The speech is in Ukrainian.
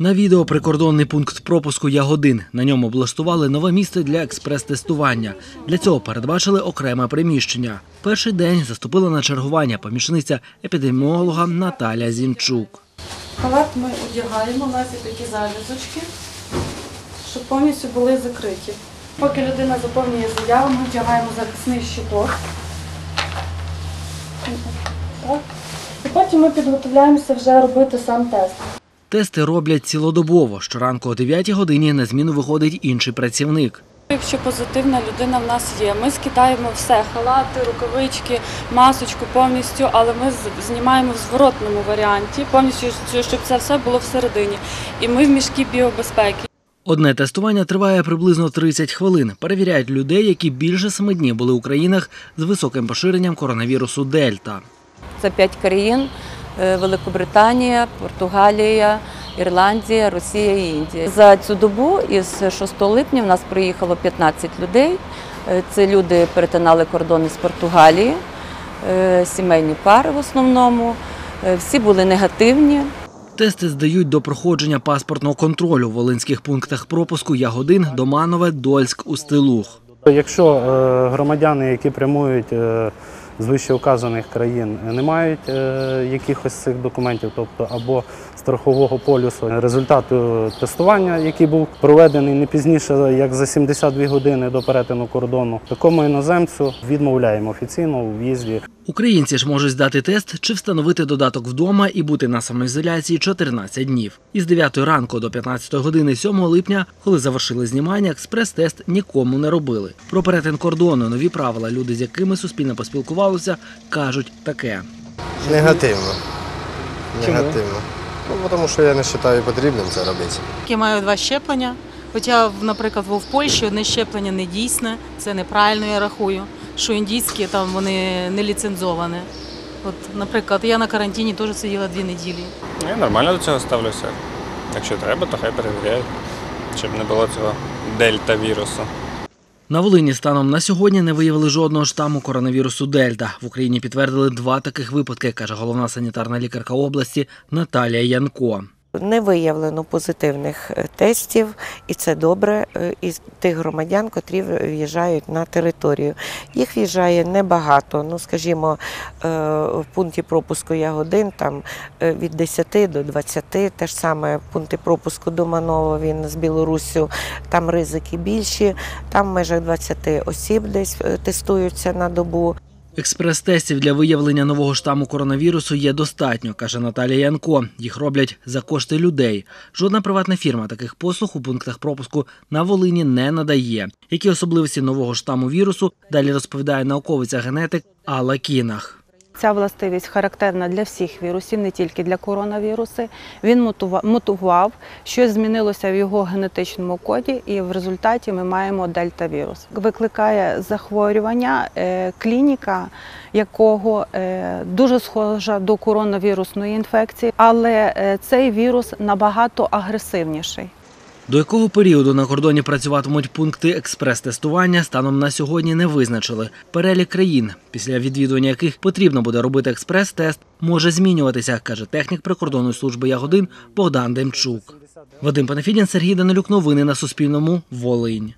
На відео прикордонний пункт пропуску Ягодин. На ньому облаштували нове місце для експрес-тестування. Для цього передбачили окреме приміщення. Перший день заступила на чергування помічниця епідеміолога Наталя Зінчук. Халат ми одягаємо, у нас є такі зав'язочки, щоб повністю були закриті. Поки людина заповнює заяву, ми вдягаємо захисний щиток. І потім ми підготовляємося вже робити сам тест. Тести роблять цілодобово. Щоранку о 9 годині на зміну виходить інший працівник. Якщо позитивна людина в нас є, ми скидаємо все – халати, рукавички, масочку повністю, але ми знімаємо в зворотному варіанті, повністю, щоб це все було всередині. І ми в мішки біобезпеки. Одне тестування триває приблизно 30 хвилин. Перевіряють людей, які більше 7 днів були у країнах з високим поширенням коронавірусу «Дельта». Це 5 країн – Великобританія, Португалія, Ірландія, Росія і Індія. За цю добу із 6 липня в нас приїхало 15 людей. Це люди перетинали кордони з Португалії, сімейні пари в основному. Всі були негативні. Тести здають до проходження паспортного контролю в волинських пунктах пропуску Ягодин, Доманове, Дольськ, Устилух. Якщо громадяни, які прямують з вищеуказаних країн, не мають якихось цих документів, тобто або страхового полюсу, результату тестування, який був проведений не пізніше, як за 72 години до перетину кордону, такому іноземцю відмовляємо офіційно у в'їзді. Українці ж можуть здати тест чи встановити додаток вдома і бути на самоізоляції 14 днів. Із 9 ранку до 15 години 7 липня, коли завершили знімання, експрес-тест нікому не робили. Про перетин кордону, нові правила, люди, з якими Суспільне поспілкувалося, кажуть таке. Негативно. Негативно. Ну, тому що я не вважаю потрібним це робити. Я маю 2 щеплення. Хоча, наприклад, в Польщі одне щеплення не дійсне, це неправильно, я рахую. Що індійські, там вони не ліцензовані. От, наприклад, я на карантині теж сиділа 2 неділі. Я нормально до цього ставлюся. Якщо треба, то хай перевіряють, щоб не було цього дельта-вірусу. На Волині станом на сьогодні не виявили жодного штаму коронавірусу «Дельта». В Україні підтвердили 2 таких випадки, каже головна санітарна лікарка області Наталія Янко. Не виявлено позитивних тестів, і це добре, із тих громадян, котрі в'їжджають на територію. Їх в'їжджає небагато, ну, скажімо, в пункті пропуску Ягодин там від 10 до 20, те ж саме пункти пропуску Доманово, він з Білоруссю, там ризики більші, там в межах 20 осіб десь тестуються на добу. Експрес-тестів для виявлення нового штаму коронавірусу є достатньо, каже Наталія Янко. Їх роблять за кошти людей. Жодна приватна фірма таких послуг у пунктах пропуску на Волині не надає. Які особливості нового штаму вірусу, далі розповідає науковиця-генетик Алла Кінах. Ця властивість характерна для всіх вірусів, не тільки для коронавірусу. Він мутував, щось змінилося в його генетичному коді, і в результаті ми маємо дельта-вірус. Викликає захворювання, клініка якого дуже схожа до коронавірусної інфекції, але цей вірус набагато агресивніший. До якого періоду на кордоні працюватимуть пункти експрес-тестування, станом на сьогодні не визначили. Перелік країн, після відвідування яких потрібно буде робити експрес-тест, може змінюватися, каже технік прикордонної служби Ягодин Богдан Демчук. Вадим Панафідін, Сергій Данилюк. Новини на Суспільному. Волинь.